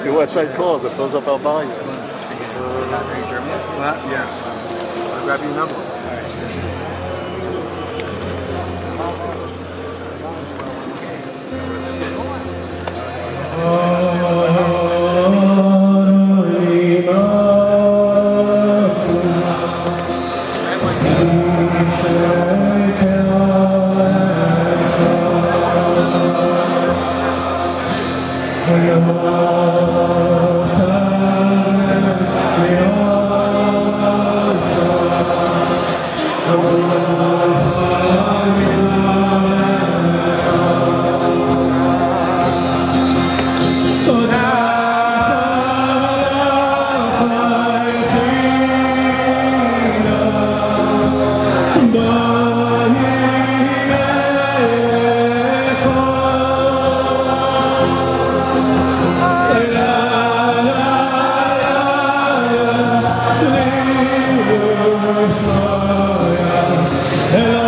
It was so cold, it fills up our volume. Are you German? Well, yeah. I'll grab you another one. Hello.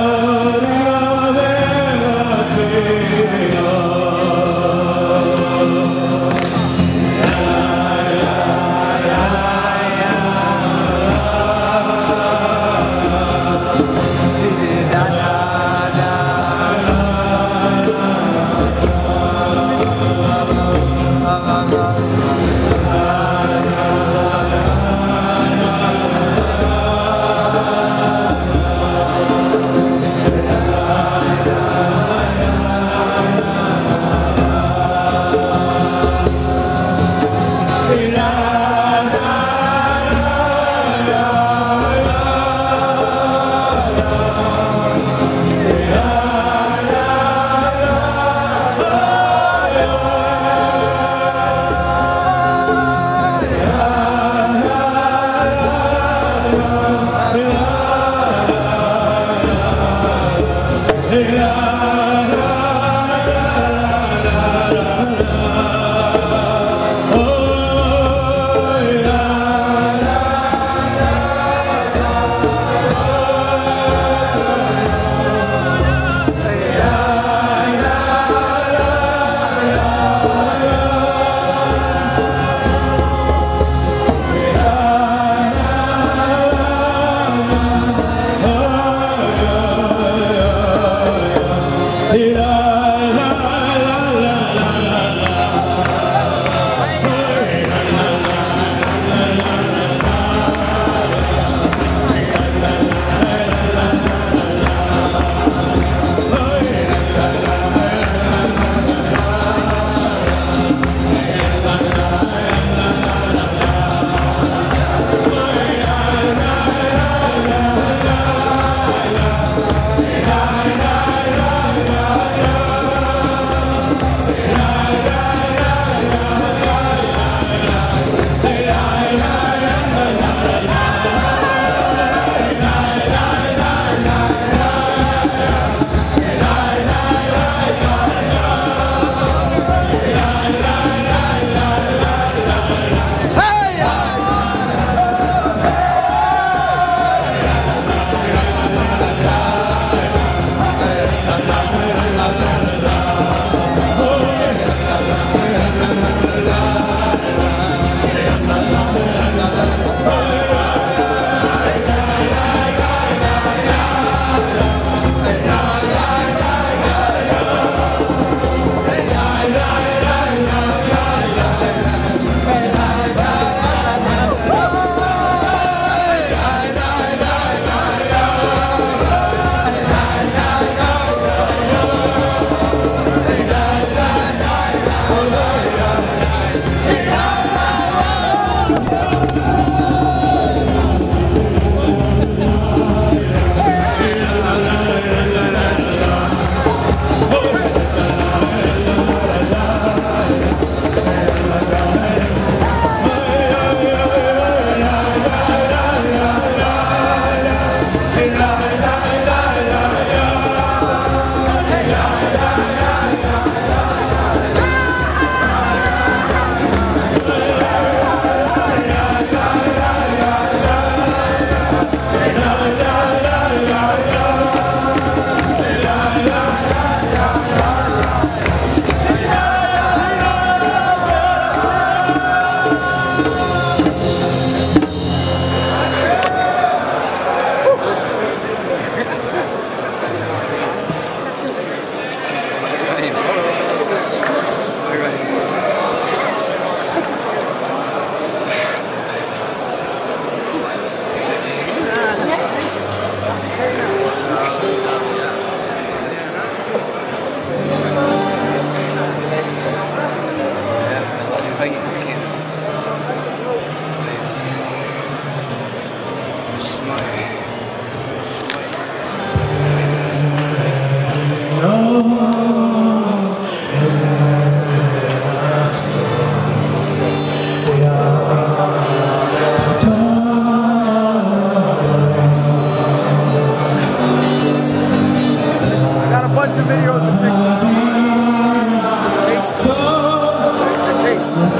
videos and pictures. Thank you so much.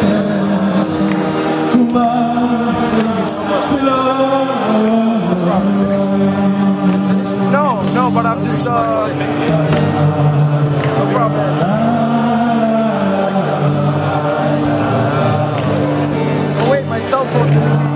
Finished. No, but I'm just no problem. Oh wait, my cell phone.